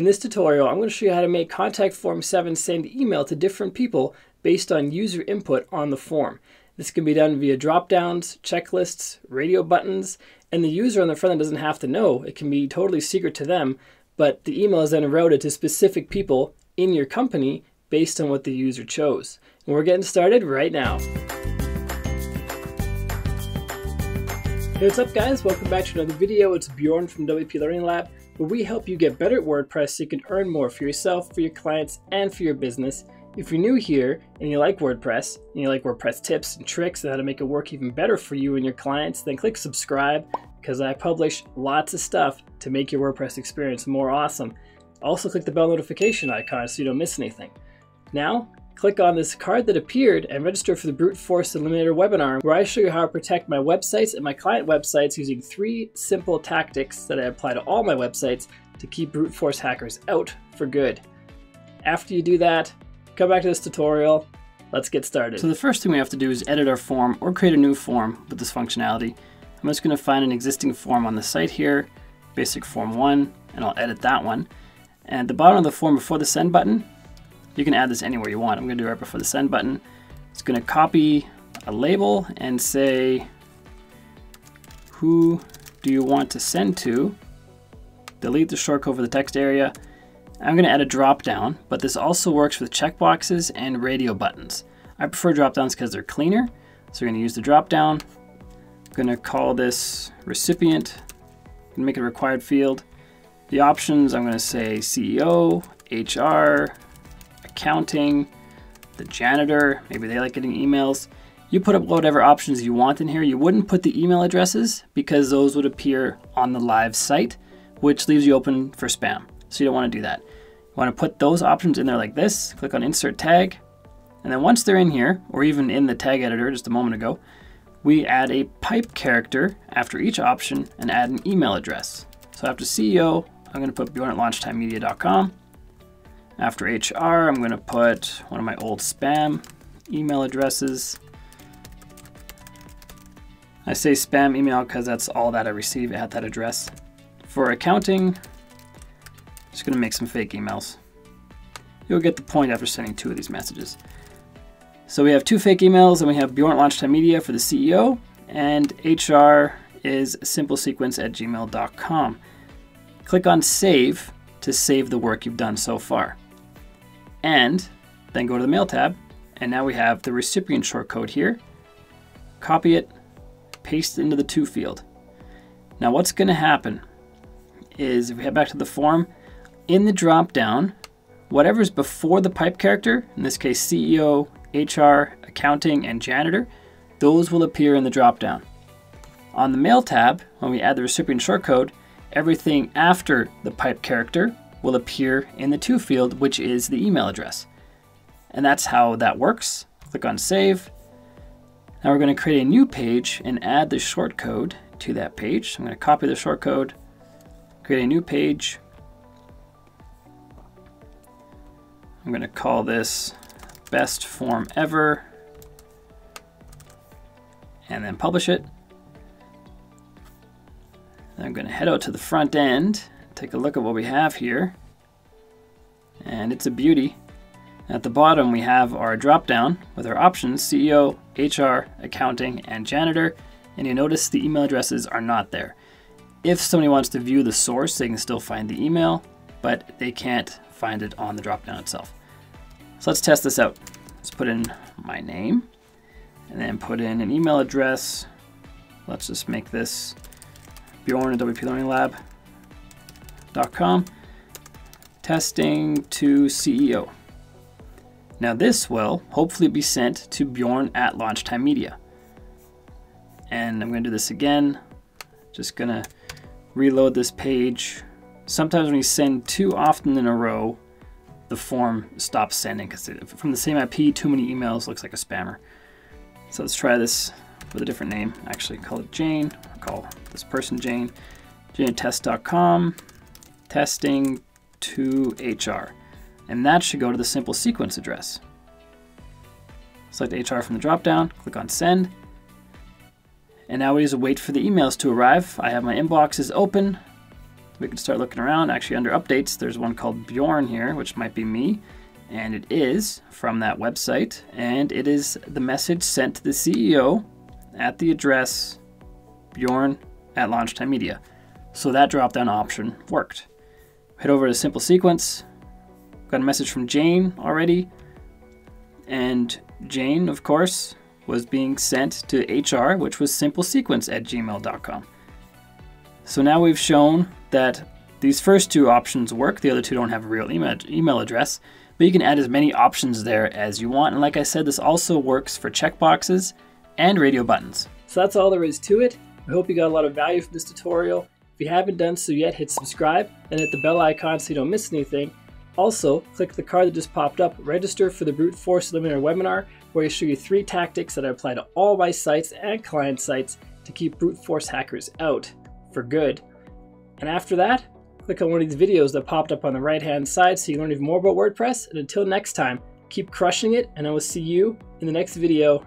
In this tutorial, I'm going to show you how to make Contact Form 7 send email to different people based on user input on the form. This can be done via drop-downs, checklists, radio buttons, and the user on the front end doesn't have to know. It can be totally secret to them, but the email is then routed to specific people in your company based on what the user chose. And we're getting started right now. Hey, what's up guys? Welcome back to another video. It's Bjorn from WP Learning Lab, where we help you get better at WordPress so you can earn more for yourself, for your clients, and for your business. If you're new here and you like WordPress, and you like WordPress tips and tricks and how to make it work even better for you and your clients, then click subscribe, because I publish lots of stuff to make your WordPress experience more awesome. Also click the bell notification icon so you don't miss anything. Now, click on this card that appeared and register for the Brute Force Eliminator webinar, where I show you how to protect my websites and my client websites using 3 simple tactics that I apply to all my websites to keep brute force hackers out for good. After you do that, come back to this tutorial. Let's get started. So the first thing we have to do is edit our form or create a new form with this functionality. I'm just going to find an existing form on the site here, basic form 1, and I'll edit that one. And at the bottom of the form before the send button, you can add this anywhere you want. I'm going to do it right before the send button. It's going to copy a label and say, who do you want to send to? Delete the shortcode for the text area. I'm going to add a drop down, but this also works with checkboxes and radio buttons. I prefer drop downs because they're cleaner. So we're going to use the drop down. I'm going to call this recipient and make it a required field. The options, I'm going to say CEO, HR, accounting, the janitor, maybe they like getting emails. You put up whatever options you want in here. You wouldn't put the email addresses because those would appear on the live site, which leaves you open for spam. So you don't want to do that. You want to put those options in there like this. Click on insert tag. And then once they're in here, or even in the tag editor just a moment ago, we add a pipe character after each option and add an email address. So after CEO, I'm going to put Bjorn at LaunchTimeMedia.com. After HR, I'm going to put one of my old spam email addresses. I say spam email because that's all that I receive at that address. For accounting, just going to make some fake emails. You'll get the point after sending 2 of these messages. So we have 2 fake emails, and we have Bjorn LaunchTime Media for the CEO, and HR is simplesequence@gmail.com. Click on save to save the work you've done so far. And then go to the mail tab, and now we have the recipient shortcode here. Copy it, paste it into the to field. Now what's going to happen is, if we head back to the form, in the drop down, whatever's before the pipe character, in this case CEO, HR, accounting, and janitor, those will appear in the drop down. On the mail tab, when we add the recipient shortcode, everything after the pipe character will appear in the to field, which is the email address. And that's how that works. Click on save. Now we're going to create a new page and add the shortcode to that page. So I'm going to copy the shortcode, create a new page. I'm going to call this best form ever and then publish it. I'm going to head out to the front end, take a look at what we have here, and it's a beauty. At the bottom we have our drop down with our options, CEO, HR, accounting, and janitor, and you notice the email addresses are not there. If somebody wants to view the source, they can still find the email, but they can't find it on the drop down itself. So let's test this out. Let's put in my name and then put in an email address. Let's just make this Bjorn at WPLearningLab.com, testing to CEO. Now this will hopefully be sent to Bjorn at LaunchTime Media. And I'm going to do this again. Just going to reload this page. Sometimes when you send too often in a row, the form stops sending because from the same IP, too many emails looks like a spammer. So let's try this with a different name. Actually call it Jane. I'll call this person Jane. JaneTest.com, testing to HR. And that should go to the simple sequence address. Select HR from the dropdown, click on send. And now we just wait for the emails to arrive. I have my inboxes open. We can start looking around. Actually, under updates, there's one called Bjorn here, which might be me. And it is from that website. And it is the message sent to the CEO at the address Bjorn@LaunchTime Media. So that drop-down option worked. Head over to Simple Sequence. Got a message from Jane already. And Jane, of course, was being sent to HR, which was simplesequence@gmail.com. So now we've shown that these first two options work. The other two don't have a real email address, but you can add as many options there as you want. And like I said, this also works for checkboxes and radio buttons. So that's all there is to it. I hope you got a lot of value from this tutorial. If you haven't done so yet, hit subscribe and hit the bell icon so you don't miss anything. Also, click the card that just popped up, register for the Brute Force Eliminator webinar, where I show you 3 tactics that I apply to all my sites and client sites to keep brute force hackers out for good. And after that, click on one of these videos that popped up on the right-hand side so you learn even more about WordPress. And until next time, keep crushing it, and I will see you in the next video.